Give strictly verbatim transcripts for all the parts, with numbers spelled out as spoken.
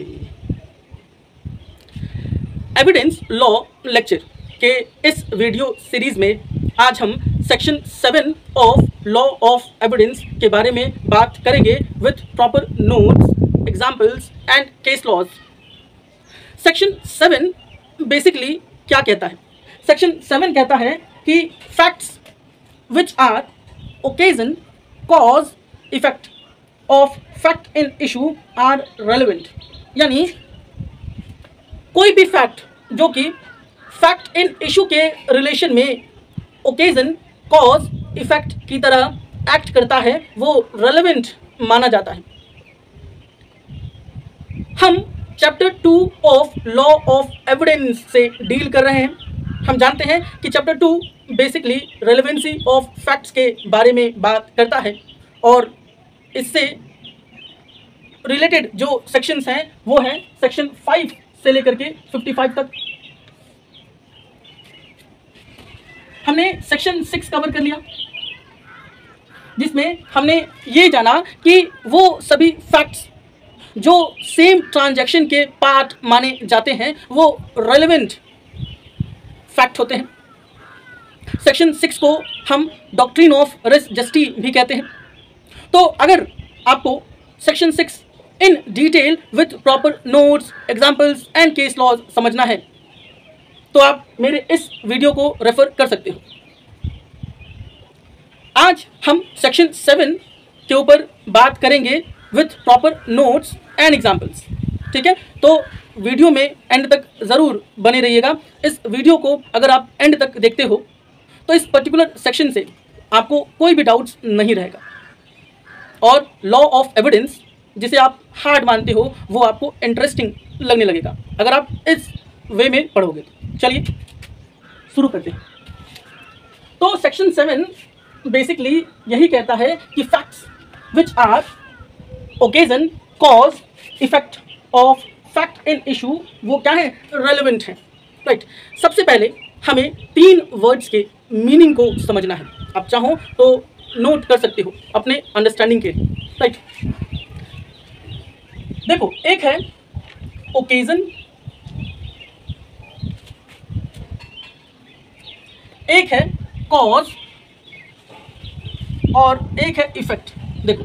के evidence law lecture के इस वीडियो सीरीज में आज हम section seven of law of evidence के बारे में बात करेंगे with proper notes, examples and case laws. Section seven basically क्या कहता है? सेक्शन सेवन कहता है कि facts which are occasion cause effect of fact in issue are relevant. यानी कोई भी फैक्ट जो कि फैक्ट इन इशू के रिलेशन में ओकेजन कॉज इफेक्ट की तरह एक्ट करता है वो रेलिवेंट माना जाता है। हम chapter two of law of evidence से डील कर रहे हैं। हम जानते हैं कि chapter two basically relevancy of facts के बारे में बात करता है और इससे रिलेटेड जो सेक्शंस हैं वो हैं सेक्शन फाइव से लेकर के पचपन तक। हमने सेक्शन सिक्स कवर कर लिया जिसमें हमने ये जाना कि वो सभी फैक्ट्स जो सेम ट्रांजैक्शन के पार्ट माने जाते हैं वो रेलेवेंट फैक्ट होते हैं। सेक्शन सिक्स को हम डॉक्ट्रिन ऑफ रेस जस्टी भी कहते हैं। तो अगर आपको section six in detail with proper notes, examples and case laws समझना है तो आप मेरे इस वीडियो को रेफर कर सकते हो। आज हम सेक्शन सेवन के ऊपर बात करेंगे with proper notes and examples, ठीक है? तो वीडियो में एंड तक ज़रूर बने रहिएगा। इस वीडियो को अगर आप एंड तक देखते हो तो इस पर्टिकुलर सेक्शन से आपको कोई भी डाउट्स नहीं रहेगा और लॉ ऑफ एविडेंस जिसे आप हार्ड मानते हो वो आपको इंटरेस्टिंग लगने लगेगा अगर आप इस वे में पढ़ोगे। तो चलिए शुरू करते हैं। तो सेक्शन सेवन बेसिकली यही कहता है कि facts which are occasion cause effect of fact in issue वो क्या है? रेलिवेंट है, राइट right. सबसे पहले हमें तीन वर्ड्स के मीनिंग को समझना है। आप चाहो तो नोट कर सकते हो अपने अंडरस्टैंडिंग के लिए, राइट right. देखो, एक है ओकेजन, एक है कॉज और एक है इफेक्ट। देखो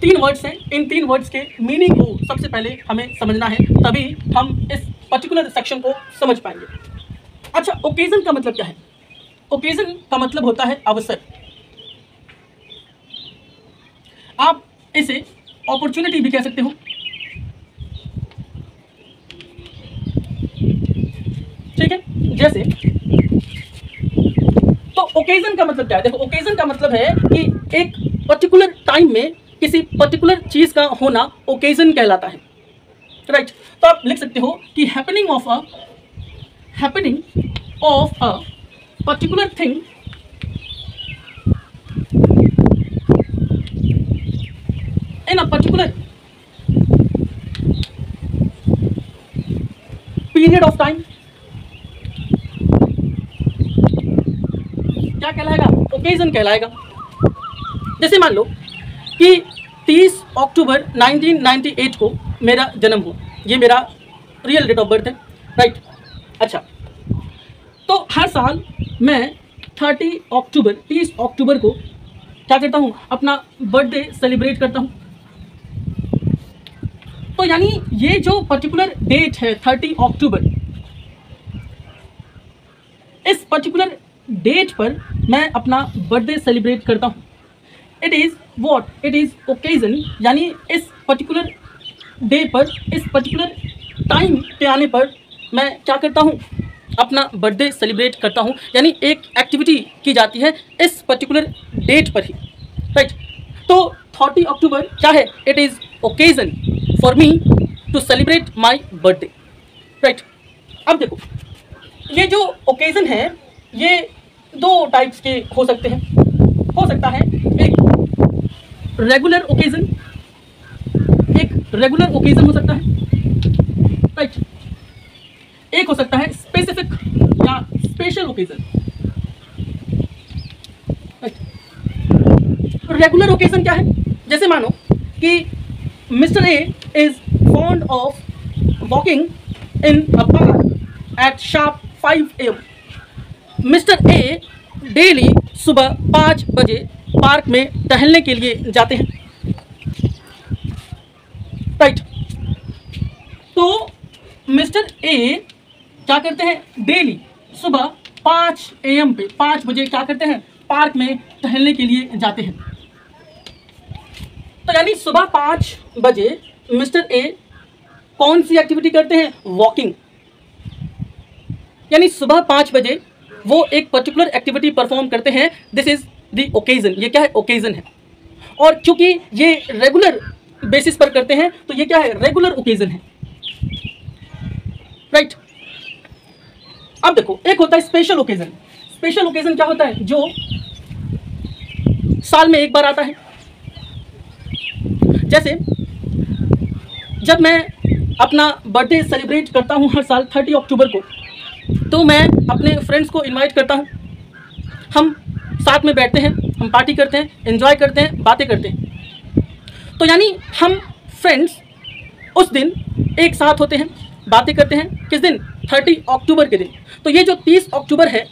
तीन वर्ड्स हैं, इन तीन वर्ड्स के मीनिंग को सबसे पहले हमें समझना है तभी हम इस पर्टिकुलर सेक्शन को समझ पाएंगे। अच्छा, ओकेजन का मतलब क्या है? ओकेजन का मतलब होता है अवसर। आप इसे अपॉर्चुनिटी भी कह सकते हो, ठीक है? जैसे तो ओकेजन का मतलब क्या है? देखो ओकेजन का मतलब है कि एक पर्टिकुलर टाइम में किसी पर्टिकुलर चीज़ का होना ओकेजन कहलाता है, राइट right. तो आप लिख सकते हो कि happening of a happening of a particular thing in a particular period of time क्या कहलाएगा? ओकेजन कहलाएगा। जैसे मान लो कि तीस अक्टूबर नाइनटीन नाइंटी एट को मेरा जन्म हुआ, ये मेरा रियल डेट ऑफ बर्थ है, राइट right. अच्छा, तो हर साल मैं तीस अक्टूबर को क्या करता हूँ? अपना बर्थडे सेलिब्रेट करता हूँ। तो यानी ये जो पर्टिकुलर डेट है तीस अक्टूबर, इस पर्टिकुलर डेट पर मैं अपना बर्थडे सेलिब्रेट करता हूँ। It is what? It is occasion. यानी इस पर्टिकुलर डे पर, इस पर्टिकुलर टाइम पे आने पर मैं क्या करता हूँ? अपना बर्थडे सेलिब्रेट करता हूँ। यानी एक एक्टिविटी की जाती है इस पर्टिकुलर डेट पर ही, राइट right. तो तीस अक्टूबर क्या है? It is occasion for me to celebrate my birthday, right. अब देखो, ये जो ओकेजन है ये दो टाइप्स के हो सकते हैं। हो सकता है एक रेगुलर ओकेजन, एक रेगुलर ओकेजन हो सकता है, राइट। एक हो सकता है स्पेसिफिक या special occasion, right. Regular occasion क्या है? जैसे मानो कि mister A is found of walking in a park at sharp five A M mister A daily सुबह पाँच बजे पार्क में टहलने के लिए जाते हैं. राइट, तो मिस्टर ए क्या करते हैं? डेली सुबह पाँच ए एम पे पाँच बजे क्या करते हैं? पार्क में टहलने के लिए जाते हैं. तो यानी सुबह पाँच बजे मिस्टर ए कौन सी एक्टिविटी करते हैं? वॉकिंग. यानी सुबह पाँच बजे वो एक पर्टिकुलर एक्टिविटी परफॉर्म करते हैं. This is the occasion. ये क्या है? ओकेजन है. और क्योंकि ये रेगुलर बेसिस पर करते हैं तो ये क्या है? रेगुलर ओकेजन है. Right right. अब देखो, एक होता है स्पेशल ओकेजन. स्पेशल ओकेजन क्या होता है? जो साल में एक बार आता है. जैसे जब मैं अपना बर्थडे सेलिब्रेट करता हूँ हर साल तीस अक्टूबर को, तो मैं अपने फ्रेंड्स को इनवाइट करता हूँ. हम साथ में बैठते हैं, हम पार्टी करते हैं, एंजॉय करते हैं, बातें करते हैं. तो यानी हम फ्रेंड्स उस दिन एक साथ होते हैं, बातें करते हैं. किस दिन? तीस अक्टूबर के दिन. तो ये जो तीस अक्टूबर है,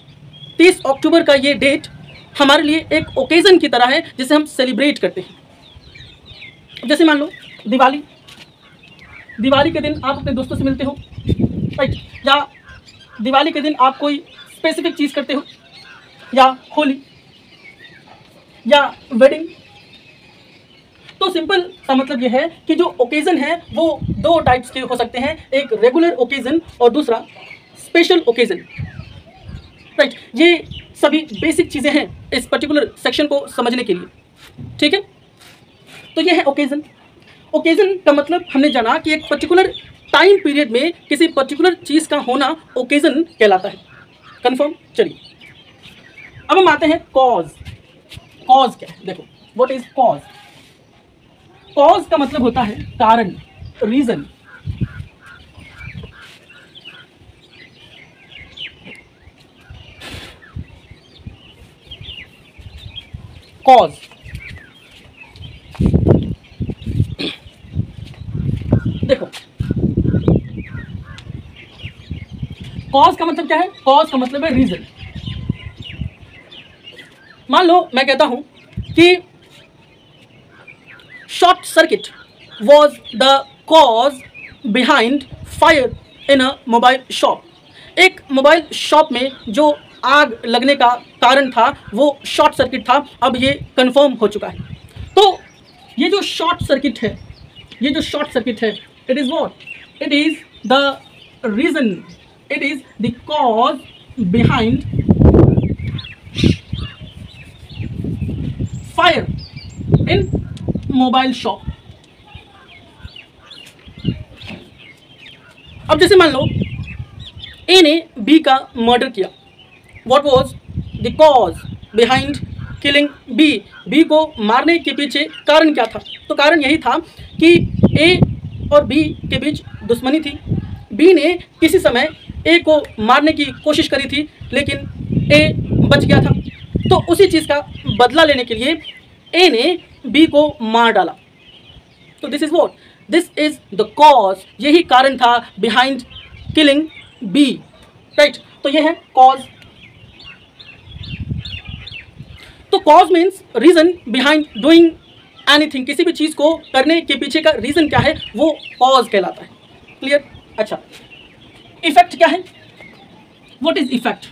तीस अक्टूबर का ये डेट हमारे लिए एक ओकेज़न की तरह है जिसे हम सेलिब्रेट करते हैं. जैसे मान लो दिवाली, दिवाली के दिन आप अपने दोस्तों से मिलते हो. राइट, या दिवाली के दिन आप कोई स्पेसिफिक चीज़ करते हो, या होली या वेडिंग. तो सिंपल का मतलब यह है कि जो ओकेज़न है वो दो टाइप्स के हो सकते हैं, एक रेगुलर ओकेज़न और दूसरा स्पेशल ओकेज़न. राइट, ये सभी बेसिक चीज़ें हैं इस पर्टिकुलर सेक्शन को समझने के लिए. ठीक है, तो ये है ओकेज़न. ओकेज़न का मतलब हमने जाना कि एक पर्टिकुलर टाइम पीरियड में किसी पर्टिकुलर चीज़ का होना ओकेज़न कहलाता है. कंफर्म. चलिए अब हम आते हैं कॉज. कॉज क्या है? देखो, व्हाट इज कॉज? कॉज का मतलब होता है कारण, रीजन. कॉज देखो, कॉज का मतलब क्या है? कॉज का मतलब है रीजन. मान लो मैं कहता हूं कि short circuit was the cause behind fire in a mobile shop. एक मोबाइल शॉप में जो आग लगने का कारण था वो शॉर्ट सर्किट था. अब ये कंफर्म हो चुका है. तो ये जो शॉर्ट सर्किट है, ये जो शॉर्ट सर्किट है, it is what? It is the reason. It is the cause behind fire in mobile shop. अब जैसे मान लो ए ने बी का मर्डर किया. What was the cause behind killing B? B को मारने के पीछे कारण क्या था? तो कारण यही था कि ए और बी के बीच दुश्मनी थी. बी ने किसी समय ए को मारने की कोशिश करी थी, लेकिन ए बच गया था. तो उसी चीज़ का बदला लेने के लिए ए ने बी को मार डाला. तो this is what? This is the cause. यही कारण था बिहाइंड किलिंग बी. राइट, तो ये है कॉज. तो cause means reason behind doing anything. किसी भी चीज़ को करने के पीछे का रीज़न क्या है वो कॉज कहलाता है. क्लियर? अच्छा, इफेक्ट क्या है? What is effect?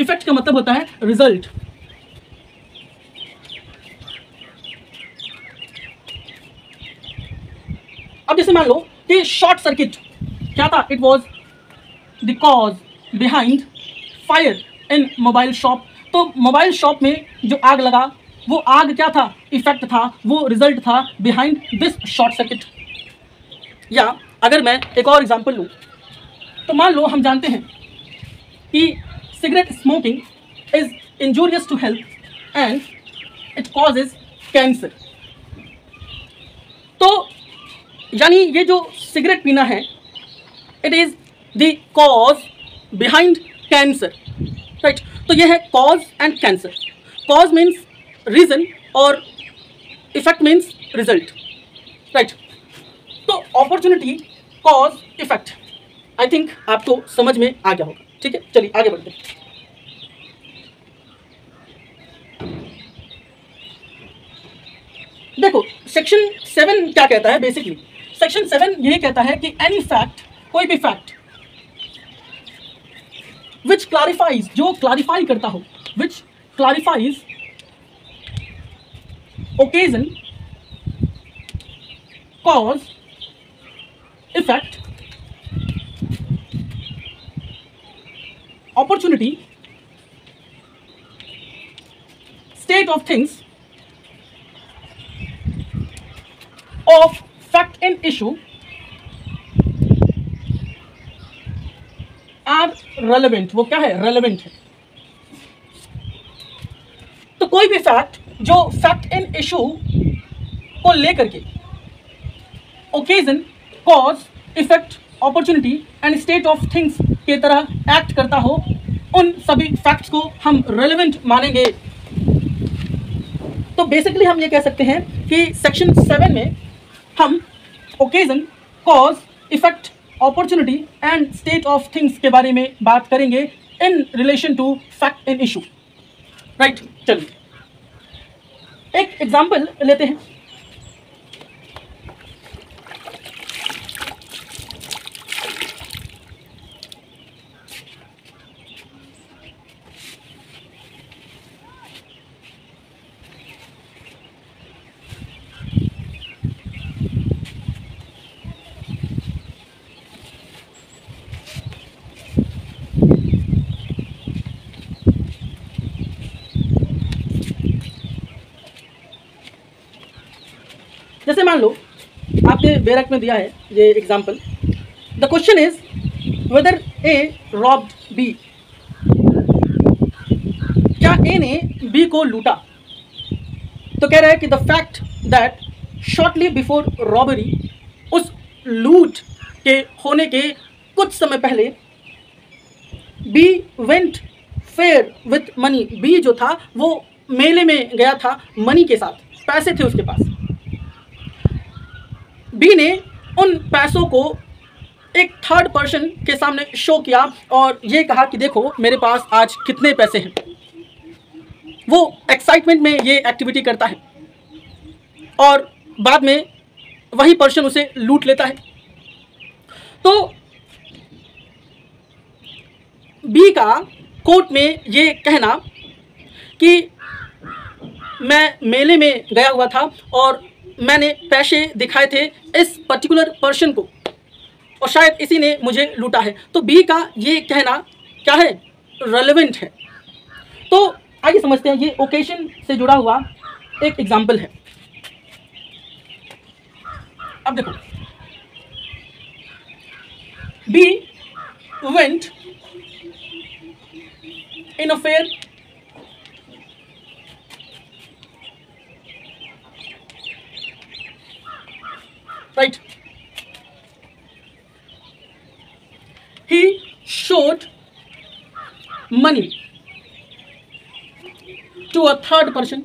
इफेक्ट का मतलब होता है रिजल्ट. अब जैसे मान लो कि शॉर्ट सर्किट क्या था? It was the cause behind fire in mobile shop. तो मोबाइल शॉप में जो आग लगा वो आग क्या था? इफेक्ट था, वो रिजल्ट था बिहाइंड दिस शॉर्ट सर्किट. या अगर मैं एक और एग्जांपल लूँ तो मान लो हम जानते हैं कि cigarette smoking is injurious to health and it causes cancer. तो यानी ये जो सिगरेट पीना है it is the cause behind cancer. Right, तो ये है cause and cancer. Cause means reason और इफेक्ट मीन्स रिजल्ट. राइट, तो opportunity cause effect I think आपको समझ में आ गया होगा। ठीक है, चलिए आगे बढ़ते हैं। देखो सेक्शन सेवन क्या कहता है, बेसिकली सेक्शन सेवन ये कहता है कि एनी फैक्ट, कोई भी फैक्ट विच क्लैरिफाइज, जो क्लैरिफाई करता हो, which clarifies occasion cause effect opportunity state of things of fact and issue are relevant। वो क्या है, relevant है। तो कोई भी fact जो fact and issue को लेकर के occasion, cause, effect, opportunity and state of things के तरह act करता हो, उन सभी facts को हम relevant मानेंगे। तो basically हम ये कह सकते हैं कि section सेवन में हम occasion, cause, effect, opportunity and state of things के बारे में बात करेंगे in relation to fact and issue, right. चलिए एक एग्जांपल लेते हैं। जैसे मान लो आपके बैरक में दिया है ये example, the question is whether A robbed B, क्या ए ने बी को लूटा। तो कह रहा है कि the fact that shortly before robbery, उस लूट के होने के कुछ समय पहले B went fair with money, B जो था वो मेले में गया था मनी के साथ, पैसे थे उसके पास। बी ने उन पैसों को एक थर्ड पर्सन के सामने शो किया और ये कहा कि देखो मेरे पास आज कितने पैसे हैं। वो एक्साइटमेंट में ये एक्टिविटी करता है और बाद में वही पर्सन उसे लूट लेता है। तो बी का कोर्ट में ये कहना कि मैं मेले में गया हुआ था और मैंने पैसे दिखाए थे इस पर्टिकुलर पर्सन को और शायद इसी ने मुझे लूटा है। तो बी का ये कहना क्या है, रेलेवेंट है। तो आइए समझते हैं, ये ओकेजन से जुड़ा हुआ एक एग्जांपल है। अब देखो B went in a fair Right. He showed money to a third person.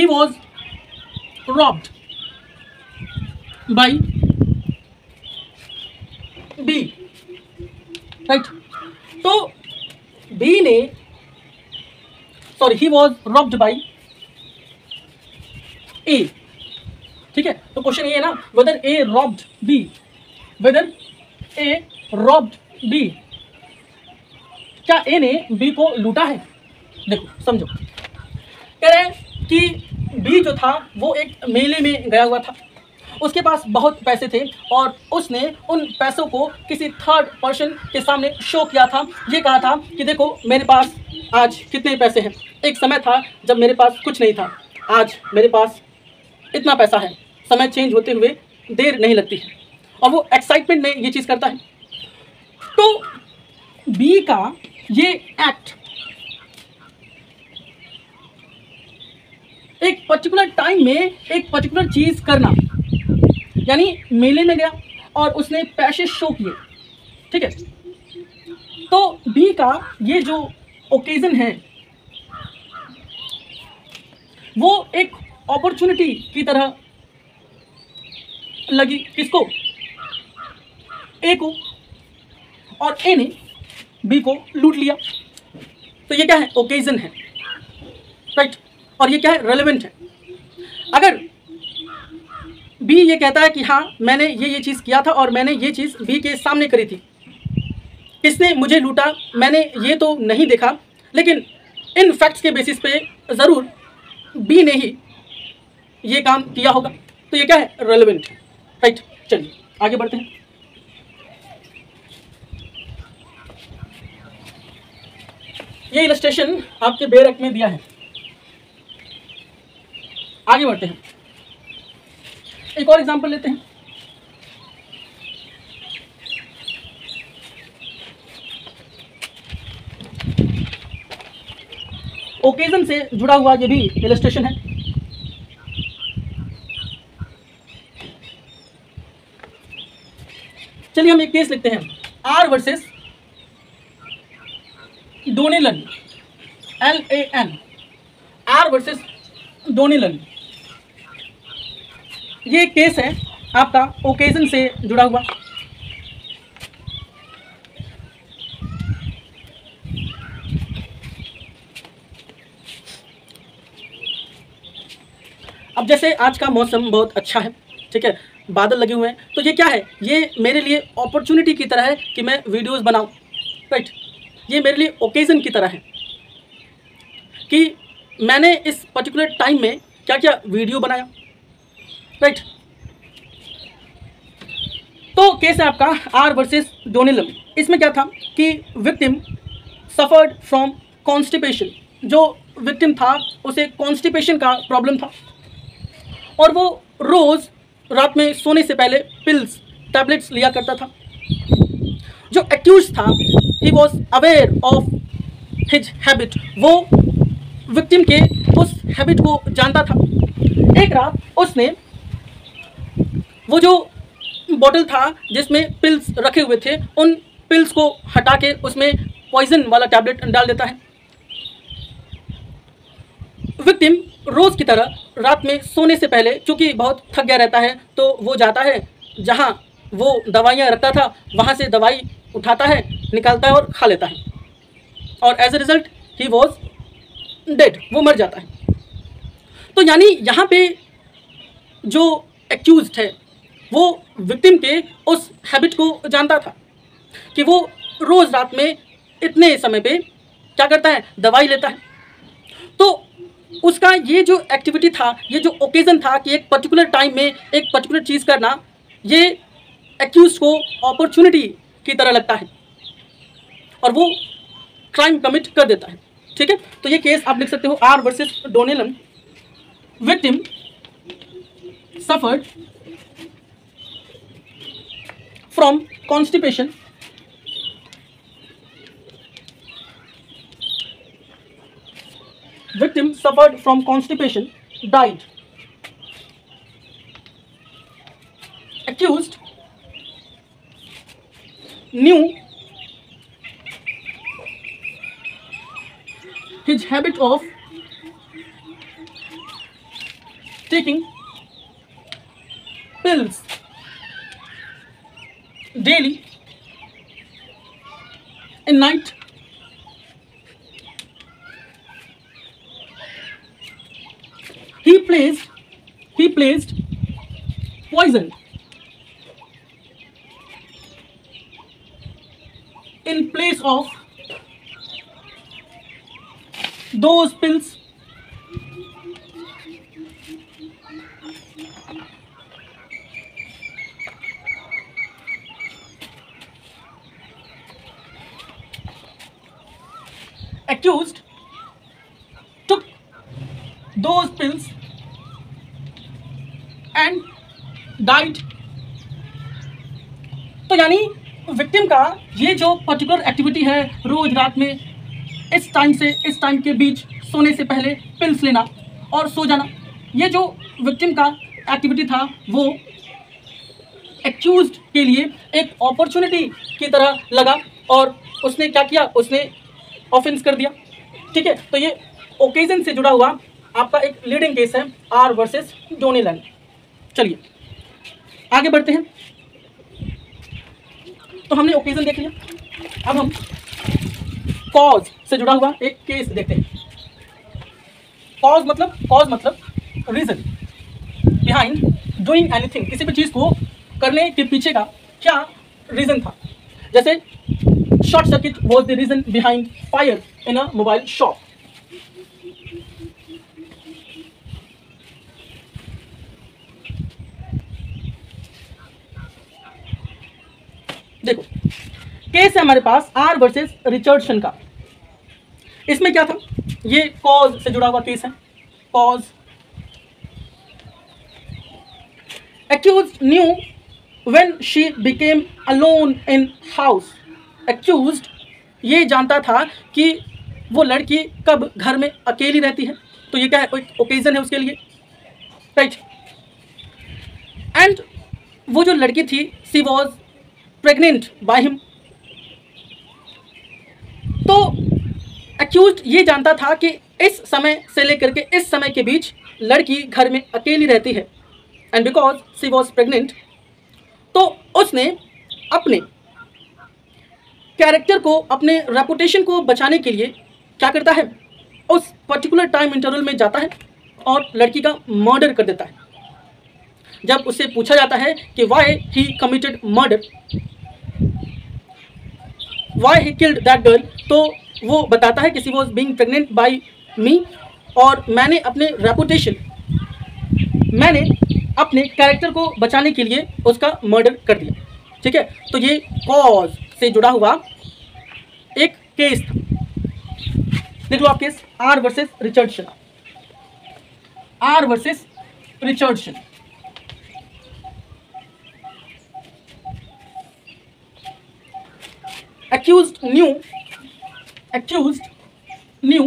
He was robbed by B. Right. So B ने sorry he was robbed by A. ठीक है, तो क्वेश्चन ये है ना, whether A robbed B, whether A robbed B, क्या A ने B को लूटा है। देखो समझो, कह रहे हैं कि बी जो था वो एक मेले में गया हुआ था, उसके पास बहुत पैसे थे और उसने उन पैसों को किसी थर्ड पर्सन के सामने शो किया था, ये कहा था कि देखो मेरे पास आज कितने पैसे हैं। एक समय था जब मेरे पास कुछ नहीं था, आज मेरे पास इतना पैसा है। समय चेंज होते हुए देर नहीं लगती है और वो एक्साइटमेंट में ये चीज़ करता है। तो बी का ये एक्ट एक पर्टिकुलर टाइम में एक पर्टिकुलर चीज़ करना, यानी मेले में गया और उसने पैसे शो किए। ठीक है, तो बी का ये जो ओकेजन है वो एक अपॉर्चुनिटी की तरह लगी। किसको? ए को। और ए ने बी को लूट लिया। तो ये क्या है? ओकेजन है, राइट। और ये क्या है? रेलेवेंट है। अगर बी ये कहता है कि हाँ मैंने ये ये चीज़ किया था और मैंने ये चीज़ बी के सामने करी थी, किसने मुझे लूटा मैंने ये तो नहीं देखा, लेकिन इन फैक्ट्स के बेसिस पे ज़रूर बी ने ही ये काम किया होगा। तो ये क्या है? रेलेवेंट है, राइट। चलिए आगे बढ़ते हैं। ये इलस्ट्रेशन आपके बैरक में दिया है। आगे बढ़ते हैं, एक और एग्जांपल लेते हैं। ओकेजन से जुड़ा हुआ ये भी इलस्ट्रेशन है। चलिए हम एक केस लिखते हैं, R versus Donellan, L A N, R versus Donellan. ये केस है आपका ओकेजन से जुड़ा हुआ। अब जैसे आज का मौसम बहुत अच्छा है, ठीक है, बादल लगे हुए हैं, तो ये क्या है? ये मेरे लिए अपॉर्चुनिटी की तरह है कि मैं वीडियोस बनाऊं, राइट। ये मेरे लिए ओकेजन की तरह है कि मैंने इस पर्टिकुलर टाइम में क्या क्या वीडियो बनाया, राइट। तो केस है आपका आर वर्सेस डोनेलम। इसमें क्या था कि विक्टिम सफर्ड फ्रॉम कॉन्स्टिपेशन। जो विक्टिम था उसे कॉन्स्टिपेशन का प्रॉब्लम था और वो रोज़ रात में सोने से पहले पिल्स टैबलेट्स लिया करता था। जो एक्यूज था, he was aware of his habit, वो विक्टिम के उस हैबिट को जानता था। एक रात उसने वो जो बोतल था जिसमें पिल्स रखे हुए थे, उन पिल्स को हटा के उसमें पॉइजन वाला टैबलेट डाल देता है। विक्टिम रोज़ की तरह रात में सोने से पहले, चूँकि बहुत थक गया रहता है, तो वो जाता है जहाँ वो दवाइयाँ रखता था, वहाँ से दवाई उठाता है, निकालता है और खा लेता है। और as a result he was dead, वो मर जाता है। तो यानी यहाँ पे जो एक्यूज्ड है वो विक्टिम के उस हैबिट को जानता था कि वो रोज़ रात में इतने समय पे क्या करता है? दवाई लेता है। तो उसका ये जो एक्टिविटी था, ये जो ओकेज़न था कि एक पर्टिकुलर टाइम में एक पर्टिकुलर चीज़ करना, ये एक्यूज को अपॉर्चुनिटी की तरह लगता है और वो क्राइम कमिट कर देता है, ठीक है। तो ये केस आप लिख सकते हो, R versus Donellan, victim suffered from constipation, victim suffered from constipation, died, accused knew his habit of taking pills daily and night he placed he placed poison in place of those pills accused took those pills and died। तो यानी victim का ये जो particular activity है, रोज रात में इस time से इस टाइम के बीच सोने से पहले पिल्स लेना और सो जाना, ये जो विक्टिम का एक्टिविटी था वो एक्यूज्ड के लिए एक अपॉर्चुनिटी की तरह लगा और उसने क्या किया? उसने ऑफेंस कर दिया, ठीक है। तो ये ओकेजन से जुड़ा हुआ आपका एक लीडिंग केस है आर वर्सेस डोनेलन। चलिए आगे बढ़ते हैं। तो हमने ओकेजन देख लिया, अब हम कॉज से जुड़ा हुआ एक केस देखते हैं। कॉज मतलब कॉज मतलब रीजन बिहाइंड डूइंग एनीथिंग, किसी भी चीज़ को करने के पीछे का क्या रीजन था। जैसे short circuit was the reason behind fire in a mobile shop. देखो केस है हमारे पास आर वर्सेस रिचर्डसन का। इसमें क्या था, ये कॉज से जुड़ा हुआ केस है। Cause, accused knew when she became alone in house. accused ये जानता था कि वो लड़की कब घर में अकेली रहती है, तो ये क्या है, कोई ओकेजन है उसके लिए, राइट। एंड वो जो लड़की थी she was pregnant by him. तो accused ये जानता था कि इस समय से लेकर के इस समय के बीच लड़की घर में अकेली रहती है and because she was pregnant, तो उसने अपने कैरेक्टर को, अपने रेपुटेशन को बचाने के लिए क्या करता है, उस पर्टिकुलर टाइम इंटरवल में जाता है और लड़की का मर्डर कर देता है। जब उससे पूछा जाता है कि why he committed murder, why he killed that girl, तो वो बताता है कि she was being pregnant by me और मैंने अपने रेपुटेशन, मैंने अपने कैरेक्टर को बचाने के लिए उसका मर्डर कर दिया। ठीक है, तो ये कॉज से जुड़ा हुआ एक केस था। देख लो आप case R versus Richardson. R versus Richardson accused knew accused knew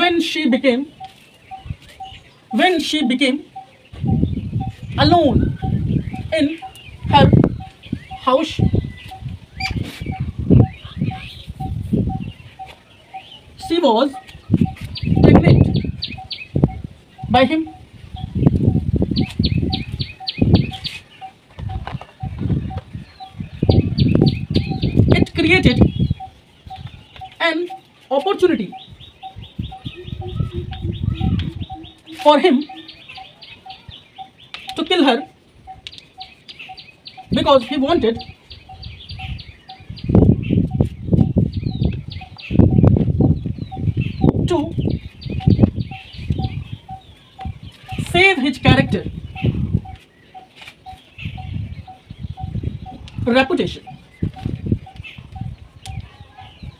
when she became when she became alone in her house she was pregnant by him it created an opportunity for him to kill her because he wanted to save his character reputation.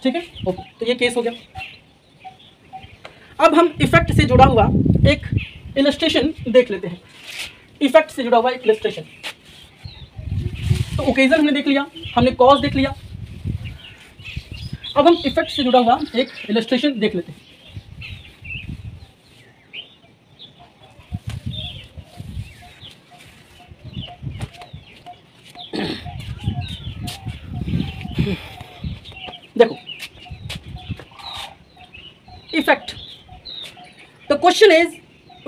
ठीक है, okay, तो ये case हो गया। अब हम effect से जुड़ा हुआ एक इलस्ट्रेशन देख लेते हैं। इफेक्ट से जुड़ा हुआ एक इलस्ट्रेशन। तो ओकेजन हमने देख लिया, हमने कॉज देख लिया, अब हम इफेक्ट से जुड़ा हुआ एक इलस्ट्रेशन देख लेते हैं। देखो effect, the question is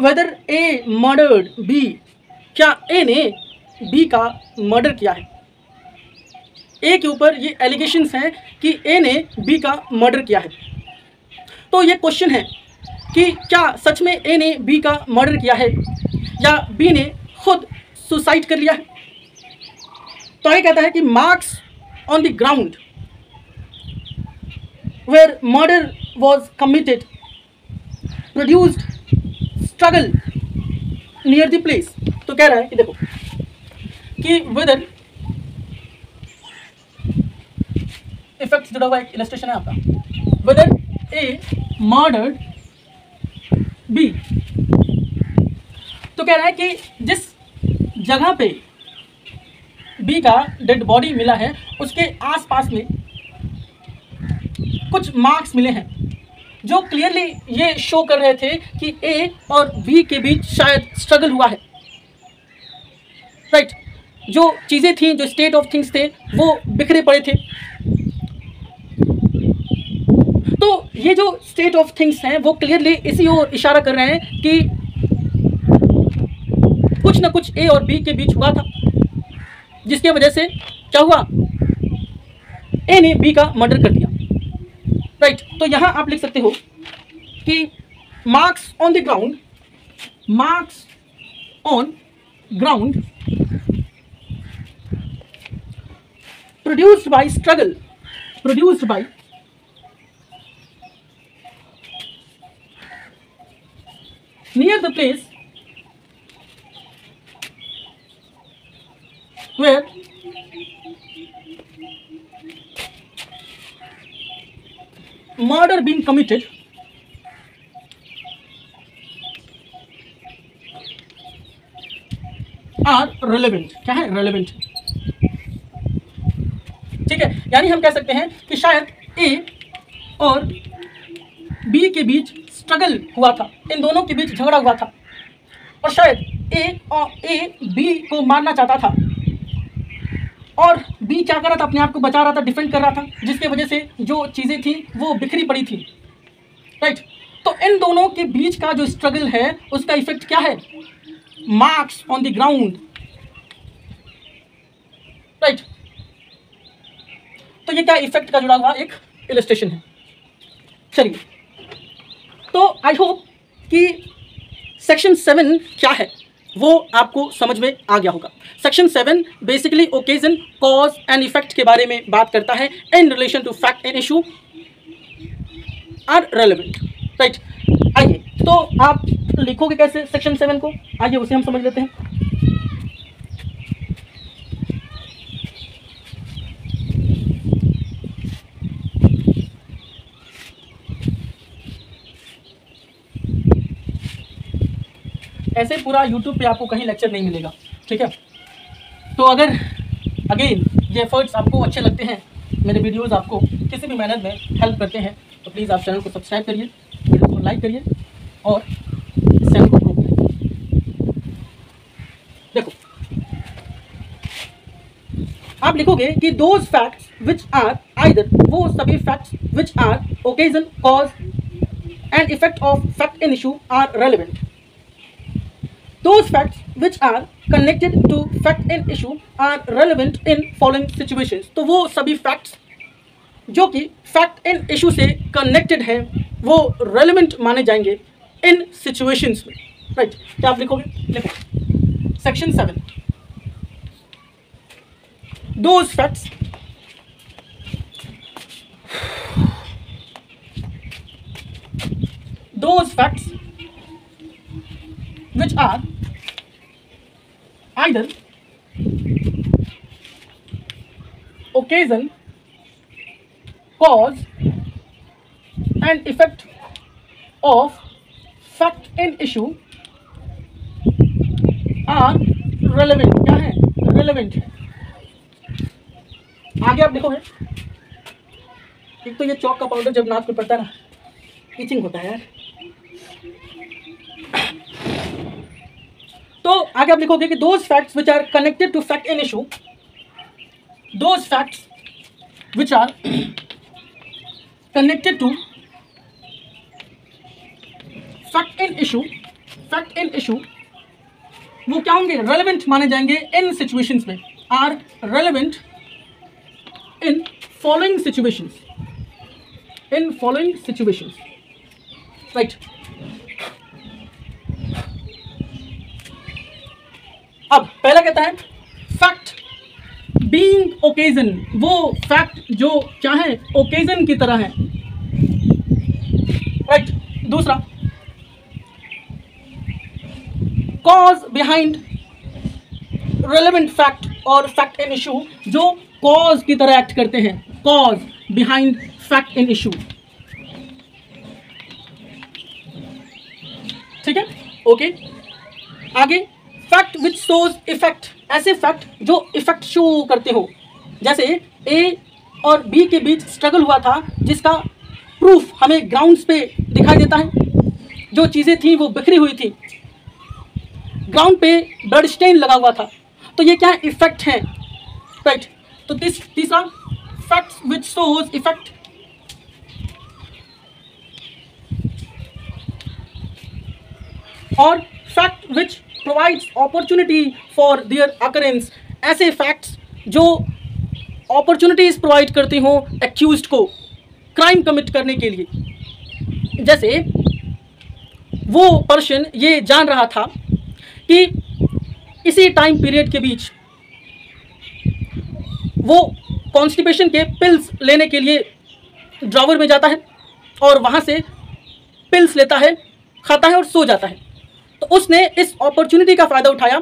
whether A murdered B, क्या ए ने बी का मर्डर किया है। ए के ऊपर ये एलिगेशंस हैं कि ए ने बी का मर्डर किया है, तो ये क्वेश्चन है कि क्या सच में ए ने बी का मर्डर किया है या बी ने खुद सुसाइड कर लिया है। तो ये कहता है कि marks on the ground where murder was committed produced struggle near the place. तो कह रहा है कि देखो कि वेदर, इफेक्ट जुड़ा हुआ एक इलस्ट्रेशन है आपका, वेदर ए मर्डर्ड बी, तो कह रहा है कि जिस जगह पे बी का डेड बॉडी मिला है उसके आसपास में कुछ मार्क्स मिले हैं जो क्लियरली ये शो कर रहे थे कि ए और बी के बीच शायद स्ट्रगल हुआ है, राइट right. जो चीज़ें थीं, जो स्टेट ऑफ थिंग्स थे वो बिखरे पड़े थे। तो जो ये जो स्टेट ऑफ थिंग्स हैं वो क्लियरली इसी ओर इशारा कर रहे हैं कि कुछ ना कुछ ए और बी के बीच हुआ था, जिसकी वजह से क्या हुआ, ए ने बी का मर्डर कर दिया, राइट। तो यहाँ आप लिख सकते हो कि marks on the ground, marks on ground produced by struggle, produced by near the place where murder been committed are relevant. क्या है relevant? ठीक है, यानी हम कह सकते हैं कि शायद ए और बी के बीच स्ट्रगल हुआ था, इन दोनों के बीच झगड़ा हुआ था, और शायद ए और ए बी को मारना चाहता था, और बी क्या कर रहा था, अपने आप को बचा रहा था, डिफेंड कर रहा था, जिसकी वजह से जो चीज़ें थी वो बिखरी पड़ी थी, राइट। तो इन दोनों के बीच का जो स्ट्रगल है उसका इफेक्ट क्या है, marks on the ground, right. तो ये क्या इफेक्ट का जुड़ा हुआ एक इलस्ट्रेशन है। चलिए, तो आई होप कि सेक्शन सेवन क्या है वो आपको समझ में आ गया होगा। Section seven basically occasion, cause and effect के बारे में बात करता है in relation to fact and issue are relevant, right. आइए, तो आप लिखोगे कैसे सेक्शन सेवन को, आइए उसे हम समझ लेते हैं। ऐसे पूरा YouTube पे आपको कहीं लेक्चर नहीं मिलेगा, ठीक है। तो अगर अगेन ये एफर्ट्स आपको अच्छे लगते हैं, मेरे वीडियोस आपको किसी भी मेहनत में हेल्प करते हैं, तो प्लीज़ आप चैनल को सब्सक्राइब करिए, वीडियो को लाइक करिए और चैनल को ग्रो करिए। देखो, आप लिखोगे कि those facts which are either, वो सभी facts which are occasion, cause and effect of fact in issue are relevant. Those facts which are connected to fact and issue are relevant in following situations. तो वो सभी facts जो कि fact and issue से connected हैं वो relevant माने जाएंगे in situations में, right? क्या आप लिखोगे, लिखो section seven. Those facts those facts which are either occasion, cause and effect of fact and issue are relevant. क्या है, relevant है। आगे आप देखोगे, एक तो ये चौक का पाउडर जब नाक पे पड़ता है ना, टीचिंग होता है यार। तो आगे आप लिखोगे कि those facts which are connected to fact and issue, those facts which are connected to fact and issue, fact and issue वो क्या होंगे, रेलेवेंट माने जाएंगे इन सिचुएशंस में, are relevant in following situations, in following situations, right. अब पहला कहता है फैक्ट बीइंग ओकेजन, वो फैक्ट जो क्या है ओकेजन की तरह है, राइट। दूसरा, कॉज बिहाइंड रेलेवेंट फैक्ट और फैक्ट एंड इशू जो कॉज की तरह एक्ट करते हैं, cause behind fact and issue, ठीक है, ओके। आगे फैक्ट विच शोज इफेक्ट, ऐसे फैक्ट जो इफेक्ट शो करते हो, जैसे ए और बी के बीच स्ट्रगल हुआ था जिसका प्रूफ हमें ग्राउंड्स पे दिखाई देता है, जो चीज़ें थी वो बिखरी हुई थी, ग्राउंड पे ब्लड स्टेन लगा हुआ था, तो ये क्या है, इफेक्ट हैं, राइट। तो तीसरा, फैक्ट विच शोज इफेक्ट और fact which provides opportunity for their occurrence, ऐसे फैक्ट्स जो अपॉर्चुनिटीज़ प्रोवाइड करते हों एक्यूज्ड को क्राइम कमिट करने के लिए। जैसे वो पर्सन ये जान रहा था कि इसी टाइम पीरियड के बीच वो कॉन्स्टिपेशन के पिल्स लेने के लिए ड्रावर में जाता है और वहाँ से पिल्स लेता है, खाता है और सो जाता है। तो उसने इस अपॉर्चुनिटी का फ़ायदा उठाया,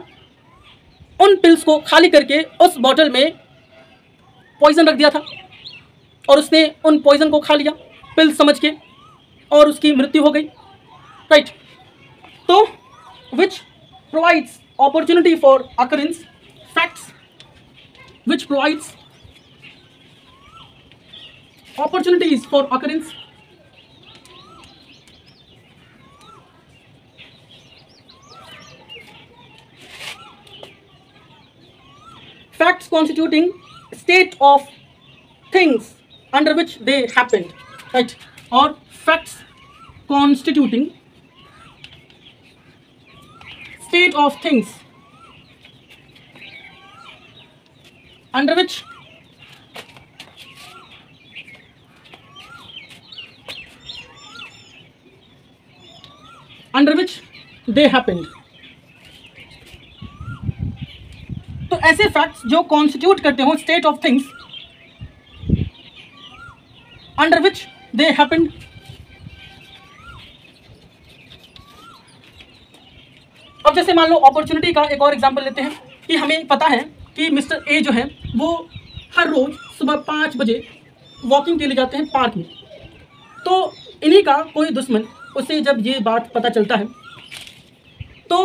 उन पिल्स को खाली करके उस बोतल में पॉइज़न रख दिया था और उसने उन पॉइज़न को खा लिया पिल्स समझ के और उसकी मृत्यु हो गई। राइट, तो which provides opportunity for occurrence, facts which provides opportunities for occurrence facts constituting state of things under which they happened, right, or facts constituting state of things under which under which they happened. तो ऐसे facts जो constitute करते हो state of things under which they happened, अब जैसे मान लो opportunity का एक और एग्जांपल लेते हैं कि हमें पता है कि मिस्टर ए जो है वो हर रोज सुबह पाँच बजे वॉकिंग के लिए जाते हैं पार्क में। तो इन्हीं का कोई दुश्मन उसे जब ये बात पता चलता है तो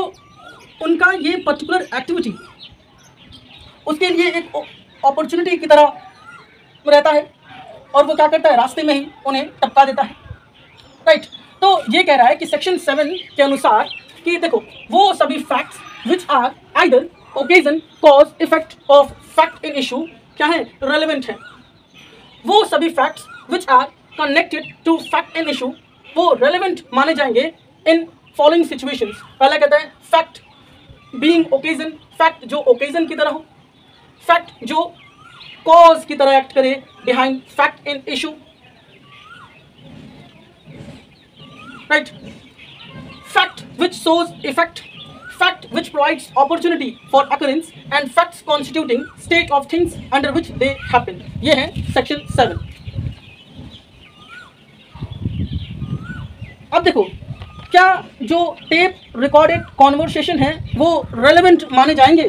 उनका ये पर्टिकुलर एक्टिविटी उसके लिए एक अपॉर्चुनिटी की तरह रहता है और वो क्या करता है, रास्ते में ही उन्हें टपका देता है। राइट, तो ये कह रहा है कि सेक्शन सेवन के अनुसार कि देखो वो सभी facts which are either occasion cause effect of fact in issue क्या है, रेलिवेंट है, वो सभी facts which are connected to fact in issue वो रेलेवेंट माने जाएंगे इन फॉलोइंग सिचुएशंस। पहला कहता है फैक्ट बीइंग ओकेजन, फैक्ट जो ओकेजन की तरह हो, फैक्ट जो कॉज की तरह एक्ट करे behind fact in issue. Right, fact which shows effect, fact which provides opportunity for occurrence and facts constituting state of things under which they happen. ये है सेक्शन सेवन। अब देखो क्या जो टेप रिकॉर्डेड कॉन्वर्सेशन है वो relevant माने जाएंगे,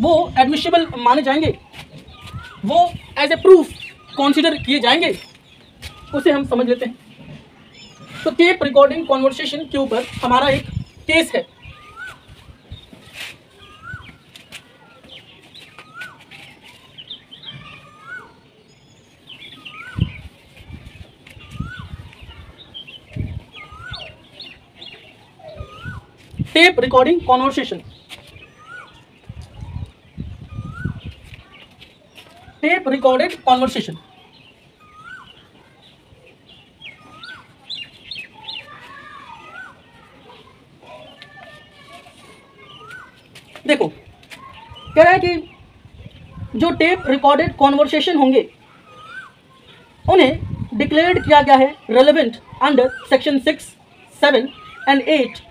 वो एडमिशिबल माने जाएंगे, वो एज ए प्रूफ कंसीडर किए जाएंगे, उसे हम समझ लेते हैं। तो टेप रिकॉर्डिंग कॉन्वर्सेशन के ऊपर हमारा एक केस है। Tape recording conversation, tape recorded conversation. देखो कह रहा है कि जो टेप रिकॉर्डेड कॉन्वर्सेशन होंगे उन्हें डिक्लेयर्ड किया गया है relevant under section six seven and eight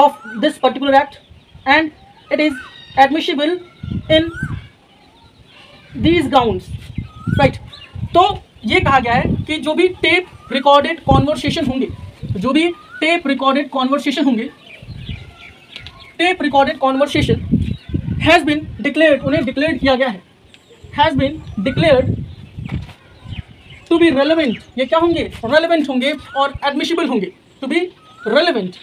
of this particular act and it is admissible in these grounds, right। तो ये कहा गया है कि जो भी tape recorded conversation होंगे, जो भी tape recorded conversation होंगे, tape recorded conversation has been declared, उन्हें declared किया गया है has been declared to be relevant, ये क्या होंगे, relevant होंगे और admissible होंगे, to be relevant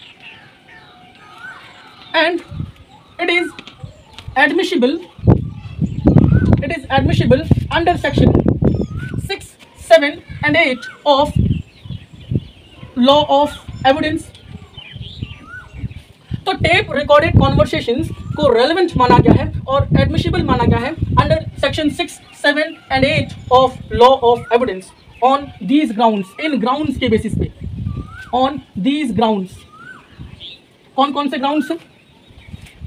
and it is admissible, it is admissible under section six seven and eight of law of evidence। तो tape recorded conversations को relevant माना गया है और admissible माना गया है under section six seven and eight of law of evidence on these grounds, in grounds के basis पे, on these grounds। कौन कौन से ग्राउंड से?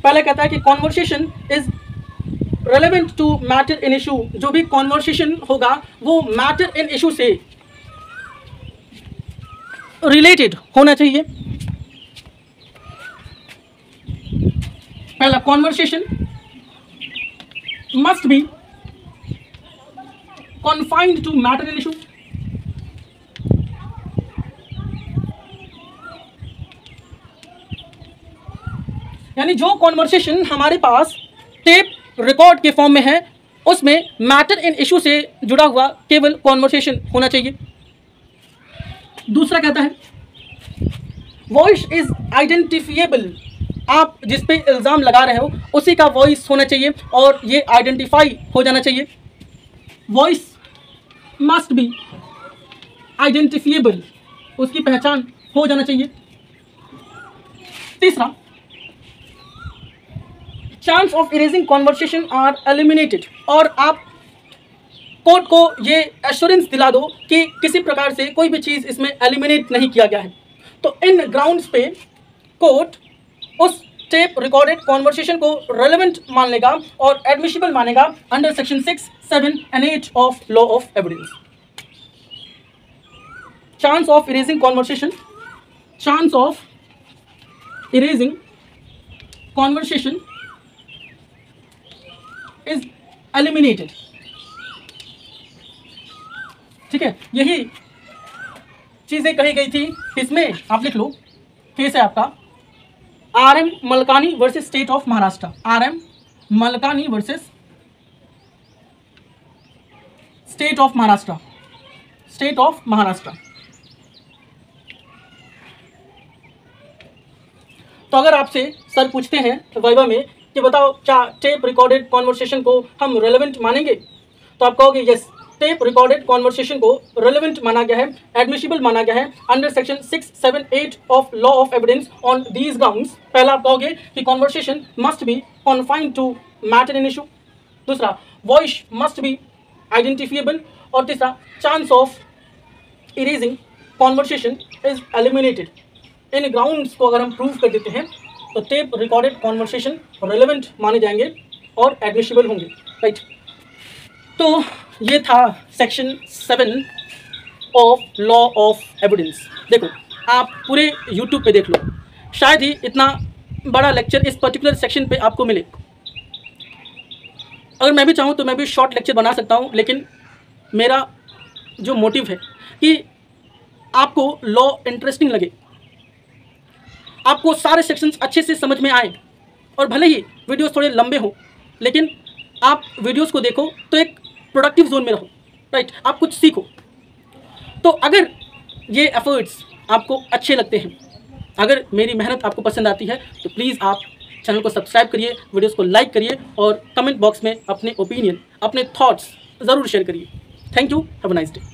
पहले कहता है कि conversation is relevant to matter in issue, जो भी कॉन्वर्सेशन होगा वो मैटर इन इशू से रिलेटेड होना चाहिए। पहला conversation must be confined to material issue, यानी जो कॉन्वर्सेशन हमारे पास टेप रिकॉर्ड के फॉर्म में है उसमें मैटर इन इशू से जुड़ा हुआ केवल कॉन्वर्सेशन होना चाहिए। दूसरा कहता है वॉइस इज आइडेंटिफिएबल, आप जिस पे इल्ज़ाम लगा रहे हो उसी का वॉइस होना चाहिए और ये आइडेंटिफाई हो जाना चाहिए। वॉइस मस्ट बी आइडेंटिफिएबल, उसकी पहचान हो जाना चाहिए। तीसरा, chance of erasing conversation are eliminated, और आप कोर्ट को ये एश्योरेंस दिला दो कि किसी प्रकार से कोई भी चीज़ इसमें एलिमिनेट नहीं किया गया है। तो इन ग्राउंड्स पे कोर्ट उस टेप रिकॉर्डेड कॉन्वर्सेशन को रेलेवेंट मान लेगा और एडमिशिबल मानेगा under section six seven and eight of law of evidence. Chance of erasing conversation, chance of erasing conversation is eliminated. ठीक है, यही चीजें कही गई थी। इसमें आप लिख लो, केस है आपका R M Malkani versus state of Maharashtra, R M Malkani versus state of Maharashtra, state of Maharashtra. तो अगर आपसे सर पूछते हैं वाइवा में कि बताओ क्या टेप रिकॉर्डेड कॉन्वर्सेशन को हम रेलेवेंट मानेंगे, तो आप कहोगे यस, टेप रिकॉर्डेड कॉन्वर्सेशन को रेलेवेंट माना गया है, एडमिशिबल माना गया है under section six seven eight of law of evidence on these grounds. पहला आप कहोगे कि conversation must be confined to matter in issue, दूसरा वॉइस मस्ट बी आइडेंटिफिएबल, और तीसरा chance of erasing conversation is eliminated. इन ग्राउंड्स को अगर हम प्रूव कर देते हैं तो टेप रिकॉर्डेड कॉन्वर्सेशन रेलेवेंट माने जाएंगे और एडमिशिबल होंगे। राइट, तो ये था section seven of law of evidence. देखो आप पूरे यूट्यूब पे देख लो, शायद ही इतना बड़ा लेक्चर इस पर्टिकुलर सेक्शन पे आपको मिले। अगर मैं भी चाहूँ तो मैं भी शॉर्ट लेक्चर बना सकता हूँ, लेकिन मेरा जो मोटिव है कि आपको लॉ इंटरेस्टिंग लगे, आपको सारे सेक्शंस अच्छे से समझ में आए, और भले ही वीडियोस थोड़े लंबे हों लेकिन आप वीडियोस को देखो तो एक प्रोडक्टिव जोन में रहो। राइट, आप कुछ सीखो। तो अगर ये एफर्ट्स आपको अच्छे लगते हैं, अगर मेरी मेहनत आपको पसंद आती है, तो प्लीज़ आप चैनल को सब्सक्राइब करिए, वीडियोस को लाइक करिए, और कमेंट बॉक्स में अपने ओपिनियन, अपने थॉट्स ज़रूर शेयर करिए। Thank you, have a nice day.